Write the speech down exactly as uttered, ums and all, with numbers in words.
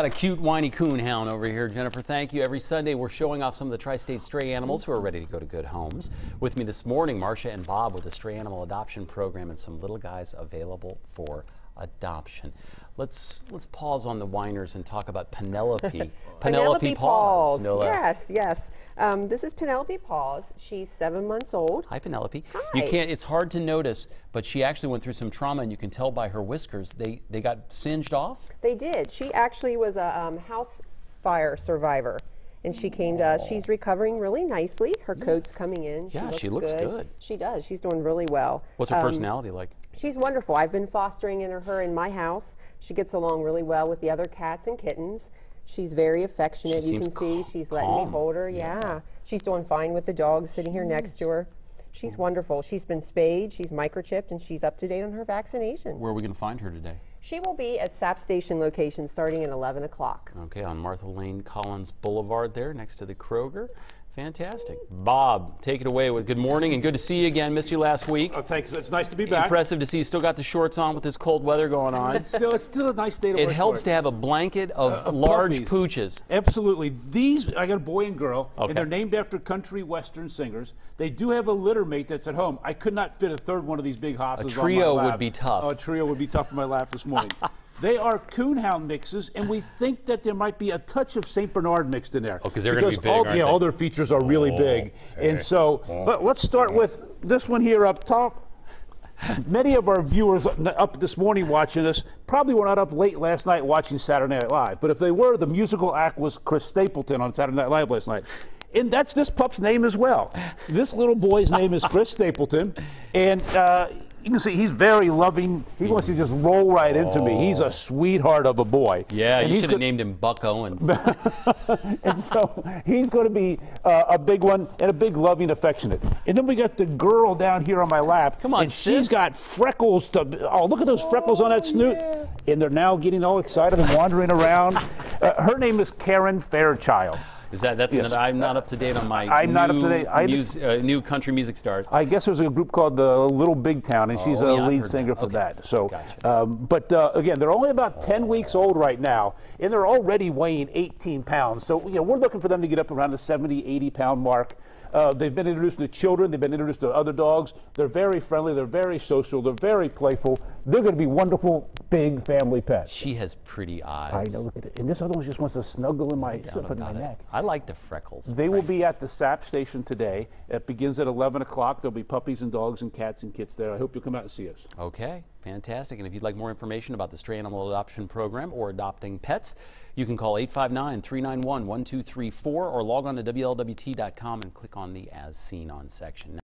Got a cute whiny coon hound over here, Jennifer. Thank you. Every Sunday we're showing off some of the tri-state stray animals who are ready to go to good homes. With me this morning, Marsha and Bob with the stray animal adoption program and some little guys available for adoption. Let's let's pause on the whiners and talk about Penelope. Penelope, Penelope Paws. Paws. No yes, yes. Um, this is Penelope Paws. She's seven months old. Hi, Penelope. Hi. You can't. It's hard to notice, but she actually went through some trauma, and you can tell by her whiskers. They they got singed off. They did. She actually was a um, house fire survivor, and she came to us. She's recovering really nicely. Her coat's coming in. She yeah, looks she looks good. good. She does. She's doing really well. What's her um, personality like? She's wonderful. I've been fostering in her in my house. She gets along really well with the other cats and kittens. She's very affectionate. She you can see she's calm. letting me hold her. Yeah. yeah. She's doing fine with the dogs sitting here next to her. She's wonderful. She's been spayed, she's microchipped, and she's up to date on her vaccinations. Where are we going to find her today? She will be at S A P Station location starting at eleven o'clock. Okay, on Martha Lane Collins Boulevard there next to the Kroger. Fantastic. Bob, take it away. With good morning and good to see you again. Missed you last week. Oh, thanks. It's nice to be back. Impressive to see you still got the shorts on with this cold weather going on. It's still, it's still a nice day to wear. It helps to have a blanket of, uh, of large pooches. Absolutely. These, I got a boy and girl, okay. and they're named after country western singers. They do have a litter mate that's at home. I could not fit a third one of these big hosses on my lap. A trio would be tough. Oh, a trio would be tough for my lap this morning. They are coonhound mixes, and we think that there might be a touch of Saint Bernard mixed in there. Oh, because they're going to be big, all, aren't yeah, they? All their features are really oh, big. Hey. And so, oh. but let's start with this one here up top. Many of our viewers up this morning watching us probably were not up late last night watching Saturday Night Live. But if they were, the musical act was Chris Stapleton on Saturday Night Live last night. And that's this pup's name as well. This little boy's name is Chris Stapleton, and uh, you can see he's very loving. He wants to just roll right into oh. me. He's a sweetheart of a boy. Yeah, and you should have named him Buck Owens. And so he's going to be uh, a big one and a big loving, affectionate. And then we got the girl down here on my lap. Come on, and sis. She's got freckles. To, oh, look at those freckles oh, on that snoot. Yeah. And they're now getting all excited and wandering around. Uh, her name is Karen Fairchild. Is that, that's yes. another, I'm not up to date on my I'm new, not up to date. I news, uh, new country music stars. I guess there's a group called the Little Big Town, and oh, she's a yeah, lead singer that. for okay. that. So, gotcha. um, but uh, again, they're only about oh. ten weeks old right now, and they're already weighing eighteen pounds. So you know, we're looking for them to get up around the seventy, eighty pound mark. Uh, they've been introduced to children. They've been introduced to other dogs. They're very friendly. They're very social. They're very playful. They're going to be wonderful, big family pets. She has pretty eyes. I know. Look at it. And this other one just wants to snuggle in my, no, in my neck. I like the freckles. They will be at the S A P Station today. It begins at eleven o'clock. There'll be puppies and dogs and cats and kits there. I hope you'll come out and see us. Okay. Fantastic. And if you'd like more information about the Stray Animal Adoption Program or adopting pets, you can call eight five nine, three nine one, one two three four or log on to W L W T dot com and click on the As Seen On section.